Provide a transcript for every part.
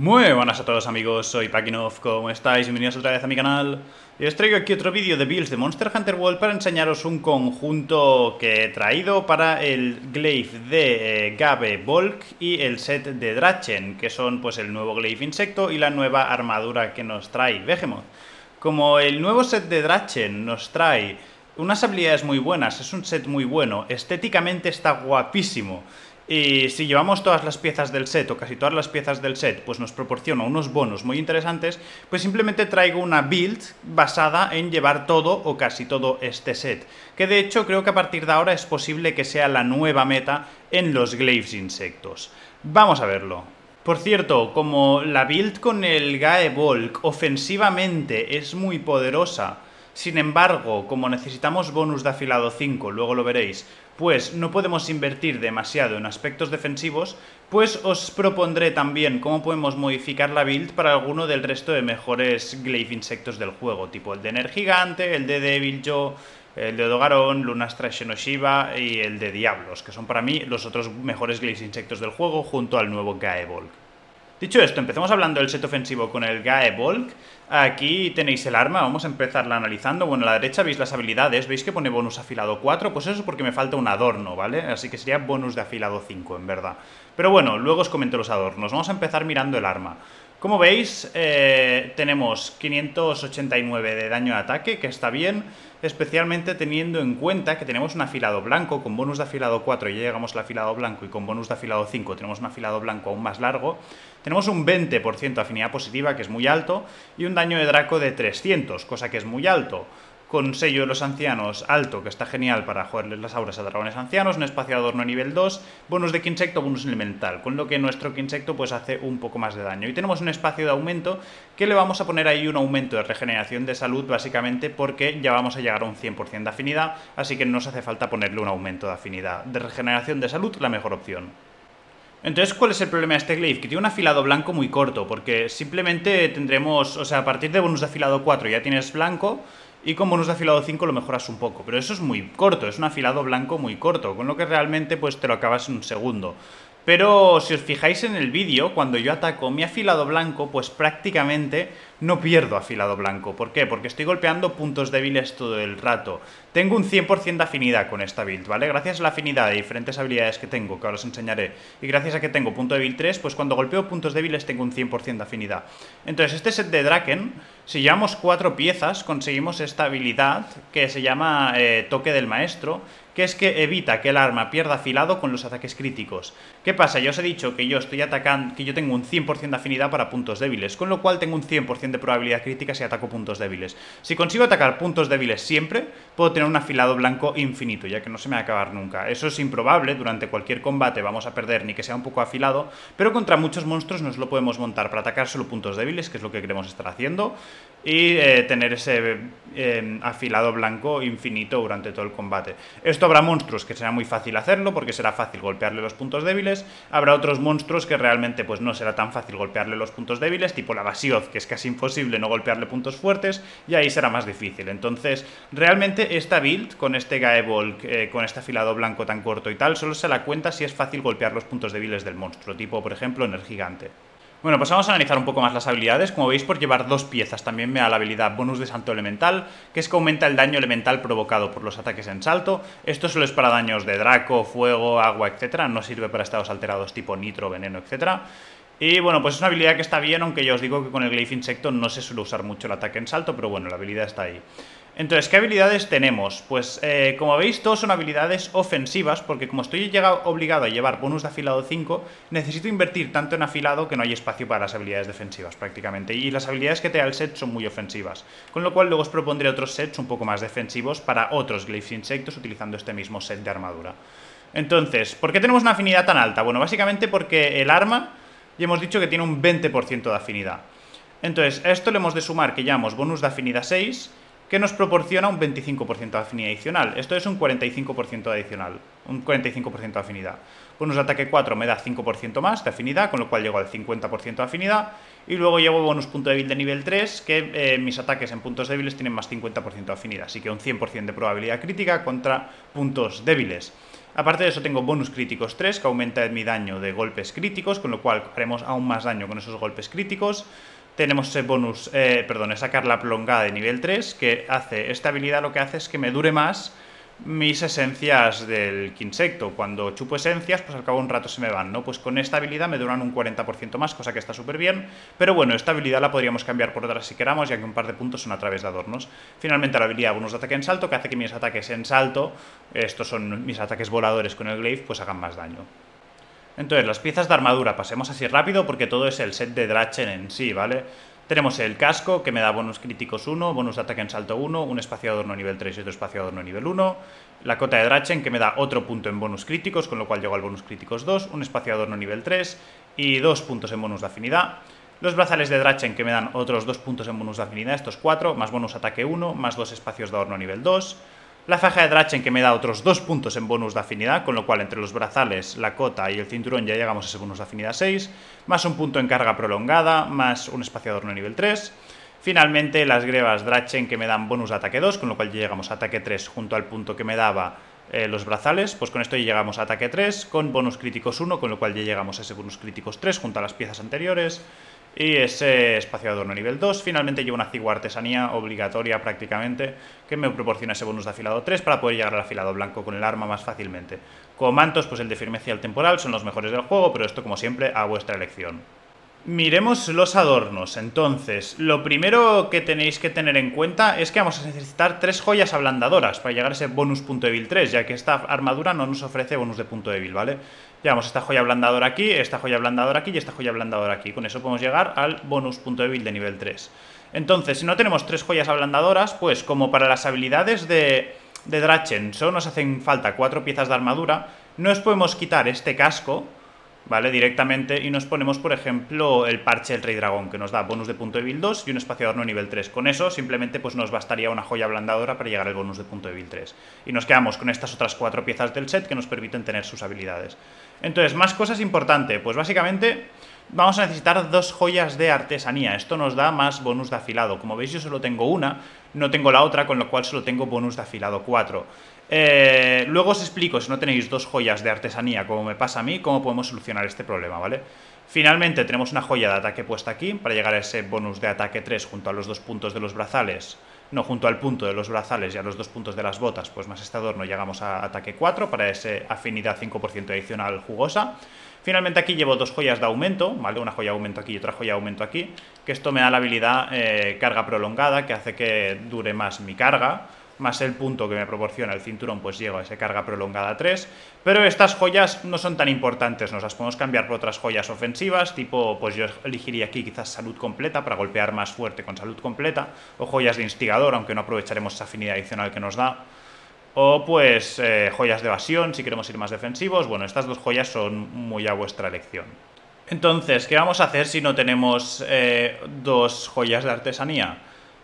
Muy buenas a todos amigos, soy Pakinov, ¿cómo estáis? Bienvenidos otra vez a mi canal. Y os traigo aquí otro vídeo de builds de Monster Hunter World para enseñaros un conjunto que he traído para el Glaive de Gae Bolg y el set de Drachen, que son pues el nuevo Glaive Insecto y la nueva armadura que nos trae Behemoth. Como el nuevo set de Drachen nos trae unas habilidades muy buenas, es un set muy bueno, estéticamente está guapísimo. Y si llevamos todas las piezas del set, o casi todas las piezas del set, pues nos proporciona unos bonos muy interesantes, pues simplemente traigo una build basada en llevar todo o casi todo este set. Que de hecho creo que a partir de ahora es posible que sea la nueva meta en los Glaive Insectos. Vamos a verlo. Por cierto, como la build con el Gae Bolg ofensivamente es muy poderosa, sin embargo, como necesitamos bonus de afilado 5, luego lo veréis, pues no podemos invertir demasiado en aspectos defensivos, pues os propondré también cómo podemos modificar la build para alguno del resto de mejores Glaive Insectos del juego, tipo el de Nergigante, el de Deviljho, el de Odogarón, Lunastra, Xeno'jiiva y el de Diablos, que son para mí los otros mejores Glaive Insectos del juego junto al nuevo Gae Bolg. Dicho esto, empecemos hablando del set ofensivo con el Gae Bolg. Aquí tenéis el arma, vamos a empezarla analizando. Bueno, a la derecha veis las habilidades, veis que pone bonus afilado 4, pues eso es porque me falta un adorno, ¿vale? Así que sería bonus de afilado 5, en verdad. Pero bueno, luego os comento los adornos, vamos a empezar mirando el arma. Como veis, tenemos 589 de daño de ataque, que está bien, especialmente teniendo en cuenta que tenemos un afilado blanco con bonus de afilado 4, ya llegamos al afilado blanco, y con bonus de afilado 5 tenemos un afilado blanco aún más largo. Tenemos un 20% de afinidad positiva, que es muy alto, y un daño de draco de 300, cosa que es muy alto. Con sello de los ancianos alto, que está genial para joderles las auras a dragones ancianos, un espacio de adorno nivel 2, bonus de Kinsecto, bonus elemental, con lo que nuestro Kinsecto pues hace un poco más de daño. Y tenemos un espacio de aumento que le vamos a poner ahí un aumento de regeneración de salud, básicamente porque ya vamos a llegar a un 100% de afinidad, así que no nos hace falta ponerle un aumento de afinidad. De regeneración de salud, la mejor opción. Entonces, ¿cuál es el problema de este Glaive? Que tiene un afilado blanco muy corto, porque simplemente tendremos, o sea, a partir de bonus de afilado 4 ya tienes blanco, y con bonus de afilado 5 lo mejoras un poco, pero eso es muy corto, es un afilado blanco muy corto, con lo que realmente pues te lo acabas en un segundo. Pero si os fijáis en el vídeo, cuando yo ataco mi afilado blanco, pues prácticamente no pierdo afilado blanco. ¿Por qué? Porque estoy golpeando puntos débiles todo el rato. Tengo un 100% de afinidad con esta build, ¿vale? Gracias a la afinidad de diferentes habilidades que tengo, que ahora os enseñaré, y gracias a que tengo punto débil 3, pues cuando golpeo puntos débiles tengo un 100% de afinidad. Entonces, este set de Drachen, si llevamos 4 piezas, conseguimos esta habilidad que se llama Toque del Maestro, que es que evita que el arma pierda afilado con los ataques críticos. ¿Qué pasa? Ya os he dicho que yo estoy atacando, que yo tengo un 100% de afinidad para puntos débiles, con lo cual tengo un 100% de probabilidad crítica si ataco puntos débiles. Si consigo atacar puntos débiles siempre, puedo tener un afilado blanco infinito, ya que no se me va a acabar nunca. Eso es improbable, durante cualquier combate vamos a perder ni que sea un poco afilado, pero contra muchos monstruos nos lo podemos montar para atacar solo puntos débiles, que es lo que queremos estar haciendo, y tener ese afilado blanco infinito durante todo el combate. Esto habrá monstruos que será muy fácil hacerlo porque será fácil golpearle los puntos débiles, habrá otros monstruos que realmente pues no será tan fácil golpearle los puntos débiles, tipo la Basioth, que es casi imposible no golpearle puntos fuertes, y ahí será más difícil. Entonces, realmente esta build con este Gae Bolg, con este afilado blanco tan corto y tal, solo se la cuenta si es fácil golpear los puntos débiles del monstruo, tipo por ejemplo Nergigante. Bueno, pues vamos a analizar un poco más las habilidades. Como veis, por llevar 2 piezas también me da la habilidad bonus de salto elemental, que es que aumenta el daño elemental provocado por los ataques en salto. Esto solo es para daños de draco, fuego, agua, etcétera. No sirve para estados alterados tipo nitro, veneno, etcétera. Y bueno, pues es una habilidad que está bien, aunque ya os digo que con el Glaive Insecto no se suele usar mucho el ataque en salto, pero bueno, la habilidad está ahí. Entonces, ¿qué habilidades tenemos? Pues como veis, todos son habilidades ofensivas, porque como estoy obligado a llevar bonus de afilado 5, necesito invertir tanto en afilado que no hay espacio para las habilidades defensivas prácticamente, y las habilidades que te da el set son muy ofensivas, con lo cual luego os propondré otros sets un poco más defensivos para otros Glaive Insectos utilizando este mismo set de armadura. Entonces, ¿por qué tenemos una afinidad tan alta? Bueno, básicamente porque el arma, ya hemos dicho que tiene un 20% de afinidad. Entonces, a esto le hemos de sumar que llamamos bonus de afinidad 6, que nos proporciona un 25% de afinidad adicional. Esto es un 45% adicional, un 45% de afinidad. Bonus de ataque 4 me da 5% más de afinidad, con lo cual llego al 50% de afinidad. Y luego llevo bonus punto débil de nivel 3, que mis ataques en puntos débiles tienen más 50% de afinidad. Así que un 100% de probabilidad crítica contra puntos débiles. Aparte de eso tengo bonus críticos 3, que aumenta mi daño de golpes críticos, con lo cual haremos aún más daño con esos golpes críticos. Tenemos ese bonus, sacar la prolongada de nivel 3, que hace, esta habilidad lo que hace es que me dure más mis esencias del Kinsecto. Cuando chupo esencias, pues al cabo de un rato se me van, ¿no? Pues con esta habilidad me duran un 40% más, cosa que está súper bien. Pero bueno, esta habilidad la podríamos cambiar por otra si queramos, ya que un par de puntos son a través de adornos. Finalmente la habilidad bonus de ataque en salto, que hace que mis ataques en salto, estos son mis ataques voladores con el Glaive, pues hagan más daño. Entonces, las piezas de armadura, pasemos así rápido porque todo es el set de Drachen en sí, ¿vale? Tenemos el casco, que me da bonus críticos 1, bonus de ataque en salto 1, un espacio de adorno nivel 3 y otro espacio de adorno nivel 1. La cota de Drachen, que me da otro punto en bonus críticos, con lo cual llego al bonus críticos 2, un espacio de adorno nivel 3 y 2 puntos en bonus de afinidad. Los brazales de Drachen, que me dan otros 2 puntos en bonus de afinidad, estos 4, más bonus ataque 1, más 2 espacios de adorno nivel 2. La faja de Drachen, que me da otros 2 puntos en bonus de afinidad, con lo cual entre los brazales, la cota y el cinturón ya llegamos a ese bonus de afinidad 6, más un punto en carga prolongada, más un espacio de adorno nivel 3. Finalmente, las grebas Drachen, que me dan bonus de ataque 2, con lo cual ya llegamos a ataque 3 junto al punto que me daba los brazales, pues con esto ya llegamos a ataque 3, con bonus críticos 1, con lo cual ya llegamos a ese bonus críticos 3 junto a las piezas anteriores. Y ese espacio de adorno nivel 2, finalmente llevo una cigua artesanía obligatoria prácticamente, que me proporciona ese bonus de afilado 3 para poder llegar al afilado blanco con el arma más fácilmente. Como mantos, pues el de firmeza y el temporal son los mejores del juego, pero esto como siempre a vuestra elección. Miremos los adornos. Entonces, lo primero que tenéis que tener en cuenta es que vamos a necesitar 3 joyas ablandadoras para llegar a ese bonus punto débil 3, ya que esta armadura no nos ofrece bonus de punto débil, ¿vale? Llevamos esta joya ablandadora aquí, esta joya ablandadora aquí y esta joya ablandadora aquí. Con eso podemos llegar al bonus punto débil de nivel 3. Entonces, si no tenemos 3 joyas ablandadoras, pues como para las habilidades de Drachen solo nos hacen falta 4 piezas de armadura, nos podemos quitar este casco, ¿vale? Directamente, y nos ponemos, por ejemplo, el parche del Rey Dragón, que nos da bonus de punto débil 2 y un espacio de adorno nivel 3. Con eso, simplemente, pues nos bastaría una joya ablandadora para llegar al bonus de punto débil 3. Y nos quedamos con estas otras 4 piezas del set que nos permiten tener sus habilidades. Entonces, más cosas importantes. Pues básicamente, vamos a necesitar 2 joyas de artesanía. Esto nos da más bonus de afilado. Como veis, yo solo tengo una, no tengo la otra, con lo cual solo tengo bonus de afilado 4. Luego os explico, si no tenéis 2 joyas de artesanía, como me pasa a mí, cómo podemos solucionar este problema, ¿vale? Finalmente tenemos una joya de ataque puesta aquí para llegar a ese bonus de ataque 3 junto a los 2 puntos de los brazales, no, junto al punto de los brazales y a los 2 puntos de las botas, pues más este adorno llegamos a ataque 4 para ese afinidad 5% adicional jugosa. Finalmente aquí llevo 2 joyas de aumento, ¿vale? Una joya de aumento aquí y otra joya de aumento aquí, que esto me da la habilidad carga prolongada, que hace que dure más mi carga, más el punto que me proporciona el cinturón, pues llego a esa carga prolongada 3. Pero estas joyas no son tan importantes, nos las podemos cambiar por otras joyas ofensivas, tipo, pues yo elegiría aquí quizás salud completa para golpear más fuerte con salud completa, o joyas de instigador, aunque no aprovecharemos esa afinidad adicional que nos da, o pues joyas de evasión si queremos ir más defensivos. Bueno, estas 2 joyas son muy a vuestra elección. Entonces, ¿qué vamos a hacer si no tenemos 2 joyas de artesanía?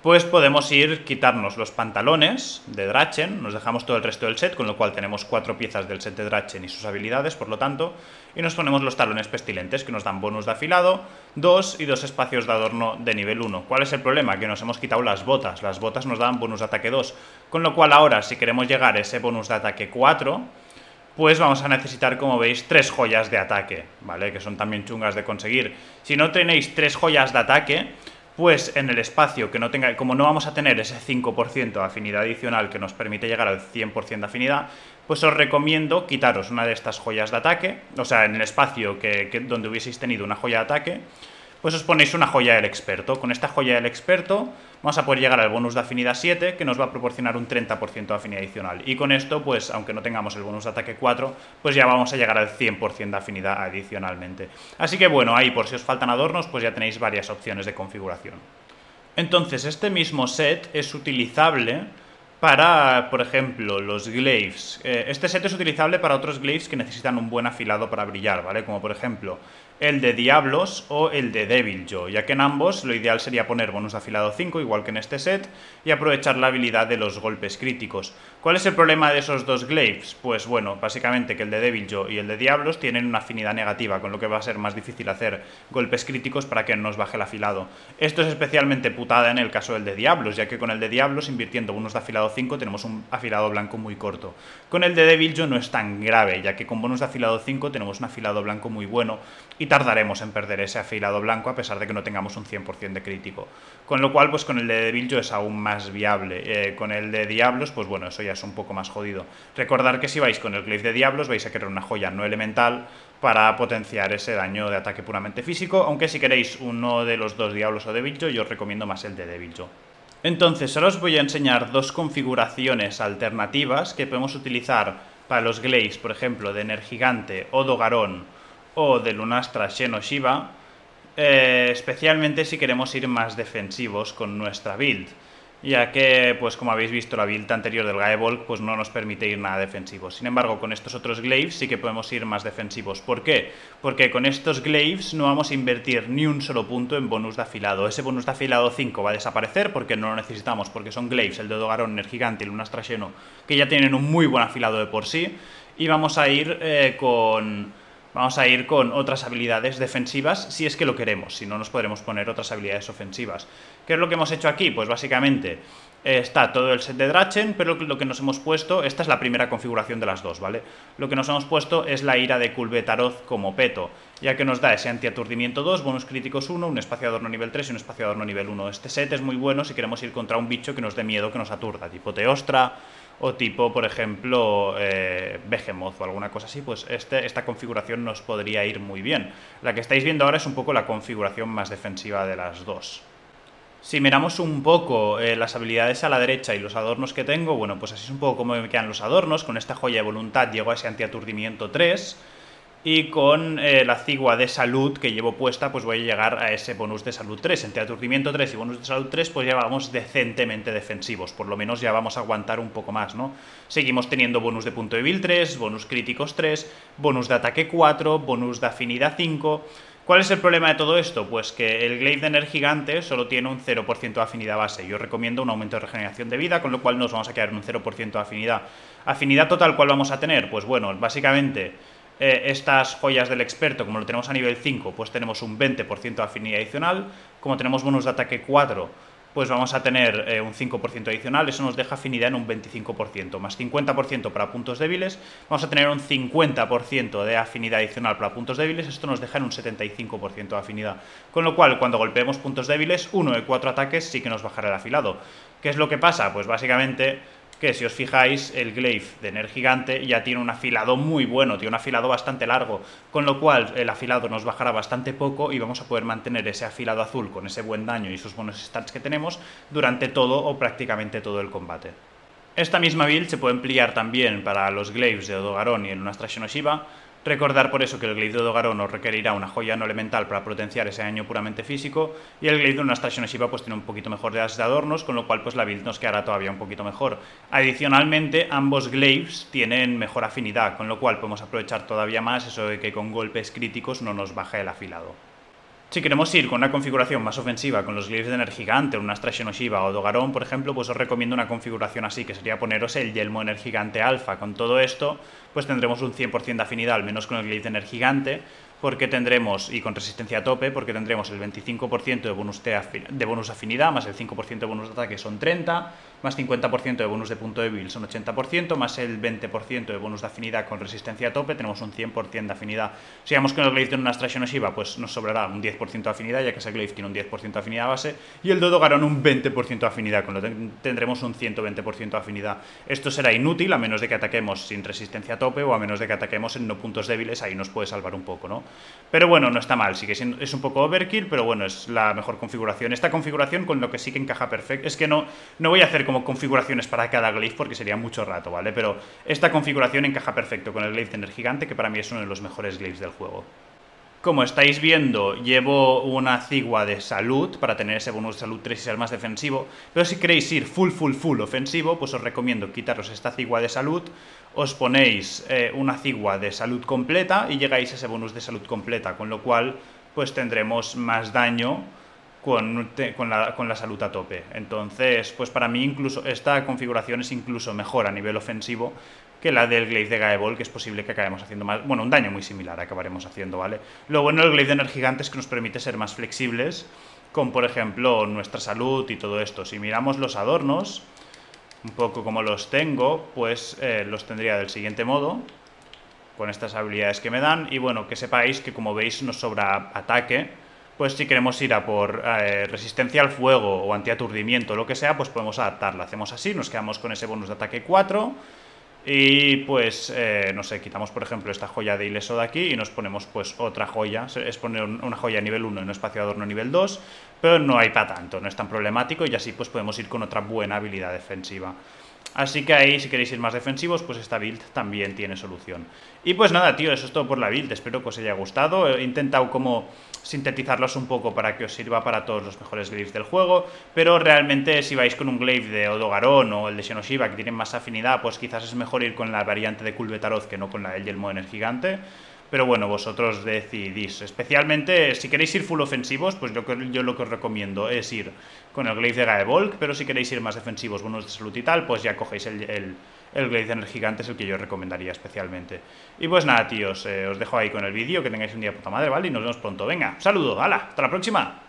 Pues podemos ir quitarnos los pantalones de Drachen, nos dejamos todo el resto del set, con lo cual tenemos 4 piezas del set de Drachen y sus habilidades, por lo tanto, y nos ponemos los talones pestilentes, que nos dan bonus de afilado 2 y 2 espacios de adorno de nivel 1. ¿Cuál es el problema? Que nos hemos quitado las botas. Las botas nos dan bonus de ataque 2, con lo cual ahora, si queremos llegar a ese bonus de ataque 4, pues vamos a necesitar, como veis, 3 joyas de ataque, ¿vale? Que son también chungas de conseguir. Si no tenéis 3 joyas de ataque, pues en el espacio que no tenga, como no vamos a tener ese 5% de afinidad adicional que nos permite llegar al 100% de afinidad, pues os recomiendo quitaros una de estas joyas de ataque, o sea, en el espacio que donde hubieseis tenido una joya de ataque, pues os ponéis una joya del experto. Con esta joya del experto vamos a poder llegar al bonus de afinidad 7, que nos va a proporcionar un 30% de afinidad adicional. Y con esto, pues aunque no tengamos el bonus de ataque 4, pues ya vamos a llegar al 100% de afinidad adicionalmente. Así que bueno, ahí por si os faltan adornos, pues ya tenéis varias opciones de configuración. Entonces, este mismo set es utilizable para, por ejemplo, los glaives. Este set es utilizable para otros glaives que necesitan un buen afilado para brillar, ¿vale? Como por ejemplo el de Diablos o el de Deviljho, ya que en ambos lo ideal sería poner bonus de afilado 5, igual que en este set, y aprovechar la habilidad de los golpes críticos. ¿Cuál es el problema de esos dos Glaives? Pues bueno, básicamente que el de Deviljho y el de Diablos tienen una afinidad negativa, con lo que va a ser más difícil hacer golpes críticos para que nos baje el afilado. Esto es especialmente putada en el caso del de Diablos, ya que con el de Diablos, invirtiendo bonus de afilado 5, tenemos un afilado blanco muy corto. Con el de Deviljho no es tan grave, ya que con bonus de afilado 5 tenemos un afilado blanco muy bueno y tardaremos en perder ese afilado blanco a pesar de que no tengamos un 100% de crítico. Con lo cual, pues con el de Deviljho es aún más viable. Con el de Diablos, pues bueno, eso ya es un poco más jodido. Recordar que si vais con el Glaive de Diablos vais a querer una joya no elemental para potenciar ese daño de ataque puramente físico, aunque si queréis uno de los dos Diablos o Deviljho, yo os recomiendo más el de Deviljho. Entonces, ahora os voy a enseñar dos configuraciones alternativas que podemos utilizar para los Glaives, por ejemplo, de Nergigante, Odogarón o de Lunastra, Xeno'jiiva, especialmente si queremos ir más defensivos con nuestra build. Ya que, pues como habéis visto, la build anterior del Gae Bolg pues no nos permite ir nada defensivo. Sin embargo, con estos otros Glaives sí que podemos ir más defensivos. ¿Por qué? Porque con estos Glaives no vamos a invertir ni un solo punto en bonus de afilado. Ese bonus de afilado 5 va a desaparecer porque no lo necesitamos, porque son Glaives, el de Odogarón, Nergigante y Lunastra Xeno, que ya tienen un muy buen afilado de por sí. Y vamos a ir con otras habilidades defensivas si es que lo queremos, si no nos podremos poner otras habilidades ofensivas. ¿Qué es lo que hemos hecho aquí? Pues básicamente está todo el set de Drachen, pero lo que nos hemos puesto, esta es la primera configuración de las dos, ¿vale? Lo que nos hemos puesto es la ira de Kulve Taroth como peto, ya que nos da ese antiaturdimiento 2, bonus críticos 1, un espaciadorno nivel 3 y un espaciadorno nivel 1. Este set es muy bueno si queremos ir contra un bicho que nos dé miedo, que nos aturda, tipo Teostra o tipo, por ejemplo, Behemoth o alguna cosa así, pues esta configuración nos podría ir muy bien. La que estáis viendo ahora es un poco la configuración más defensiva de las dos. Si miramos un poco las habilidades a la derecha y los adornos que tengo, bueno, pues así es un poco como me quedan los adornos. Con esta joya de voluntad llego a ese antiaturdimiento 3 y con la cigua de salud que llevo puesta, pues voy a llegar a ese bonus de salud 3. Entre aturdimiento 3 y bonus de salud 3, pues ya vamos decentemente defensivos, por lo menos ya vamos a aguantar un poco más, ¿no? Seguimos teniendo bonus de punto débil 3, bonus críticos 3, bonus de ataque 4, bonus de afinidad 5... ¿Cuál es el problema de todo esto? Pues que el Glaive de Nergigante solo tiene un 0% de afinidad base. Yo recomiendo un aumento de regeneración de vida, con lo cual nos vamos a quedar en un 0% de afinidad. ¿Afinidad total cuál vamos a tener? Pues bueno, básicamente estas joyas del experto, como lo tenemos a nivel 5, pues tenemos un 20% de afinidad adicional. Como tenemos bonus de ataque 4, pues vamos a tener un 5% adicional. Eso nos deja afinidad en un 25%, más 50% para puntos débiles. Vamos a tener un 50% de afinidad adicional para puntos débiles. Esto nos deja en un 75% de afinidad. Con lo cual, cuando golpeemos puntos débiles, uno de 4 ataques sí que nos bajará el afilado. ¿Qué es lo que pasa? Pues básicamente que si os fijáis, el Glaive de Nergigante ya tiene un afilado muy bueno, tiene un afilado bastante largo, con lo cual el afilado nos bajará bastante poco y vamos a poder mantener ese afilado azul con ese buen daño y sus buenos stats que tenemos durante todo o prácticamente todo el combate. Esta misma build se puede emplear también para los Glaives de Odogarón y el Lunastra Xeno'jiiva. Recordar por eso que el Glaive de Odogarón nos requerirá una joya no elemental para potenciar ese daño puramente físico, y el Glaive de Lunastra Xeno'jiiva pues tiene un poquito mejor de adornos, con lo cual pues la build nos quedará todavía un poquito mejor. Adicionalmente, ambos Glaives tienen mejor afinidad, con lo cual podemos aprovechar todavía más eso de que con golpes críticos no nos baje el afilado. Si queremos ir con una configuración más ofensiva con los Glaives de Nergigante, Lunastra Xeno'jiiva o Odogarón, por ejemplo, pues os recomiendo una configuración así, que sería poneros el yelmo Nergigante alfa. Con todo esto, pues tendremos un 100% de afinidad, al menos con el Glaive de Nergigante, porque tendremos, y con resistencia a tope, porque tendremos el 25% de bonus afinidad, más el 5% de bonus de ataque son 30, más 50% de bonus de punto débil son 80%, más el 20% de bonus de afinidad con resistencia a tope, tenemos un 100% de afinidad. Si vamos con el Glaive de Lunastra Xeno'jiiva, pues nos sobrará un 10% de afinidad, ya que ese Glaive tiene un 10% de afinidad base, y el Odogarón un 20% de afinidad, con lo que tendremos un 120% de afinidad. Esto será inútil a menos de que ataquemos sin resistencia a tope o a menos de que ataquemos en no puntos débiles, ahí nos puede salvar un poco, ¿no? Pero bueno, no está mal, sí que es un poco overkill, pero bueno, es la mejor configuración. Esta configuración con lo que sí que encaja perfecto, es que no voy a hacer como configuraciones para cada Glaive porque sería mucho rato, ¿vale? Pero esta configuración encaja perfecto con el Glaive de Nergigante, que para mí es uno de los mejores Glaives del juego. Como estáis viendo, llevo una cigua de salud para tener ese bonus de salud 3 y ser más defensivo, pero si queréis ir full ofensivo, pues os recomiendo quitaros esta cigua de salud, os ponéis una cigua de salud completa y llegáis a ese bonus de salud completa, con lo cual pues tendremos más daño con la salud a tope. Entonces, pues para mí incluso esta configuración es incluso mejor a nivel ofensivo que la del Glaive de Gae Bolg, que es posible que acabemos haciendo más... Bueno, un daño muy similar acabaremos haciendo, ¿vale? Lo bueno del Glaive de Nergigante es que nos permite ser más flexibles con, por ejemplo, nuestra salud y todo esto. Si miramos los adornos, un poco como los tengo, pues los tendría del siguiente modo, con estas habilidades que me dan. Y bueno, que sepáis que, como veis, nos sobra ataque. Pues si queremos ir a por resistencia al fuego o antiaturdimiento, lo que sea, pues podemos adaptarla. Hacemos así, nos quedamos con ese bonus de ataque 4... Y pues, no sé, quitamos por ejemplo esta joya de ileso de aquí y nos ponemos pues otra joya. Es poner una joya nivel 1 en un espacio de adorno nivel 2, pero no hay para tanto, no es tan problemático y así pues podemos ir con otra buena habilidad defensiva. Así que ahí, si queréis ir más defensivos, pues esta build también tiene solución. Y pues nada, tío, eso es todo por la build. Espero que os haya gustado. He intentado como sintetizarlos un poco para que os sirva para todos los mejores glaives del juego. Pero realmente, si vais con un glaive de Odogarón o el de Xeno'jiiva, que tienen más afinidad, pues quizás es mejor ir con la variante de Kulve Taroth que no con la del Yelmo Nergigante. Pero bueno, vosotros decidís. Especialmente, si queréis ir full ofensivos, pues yo lo que os recomiendo es ir con el Glaive de Gae Bolg, pero si queréis ir más defensivos, bonos de salud y tal, pues ya cogéis el Glaive de Nergigante, es el que yo recomendaría especialmente. Y pues nada, tíos, os dejo ahí con el vídeo, que tengáis un día de puta madre, ¿vale? Y nos vemos pronto. Venga, saludo, hala, hasta la próxima.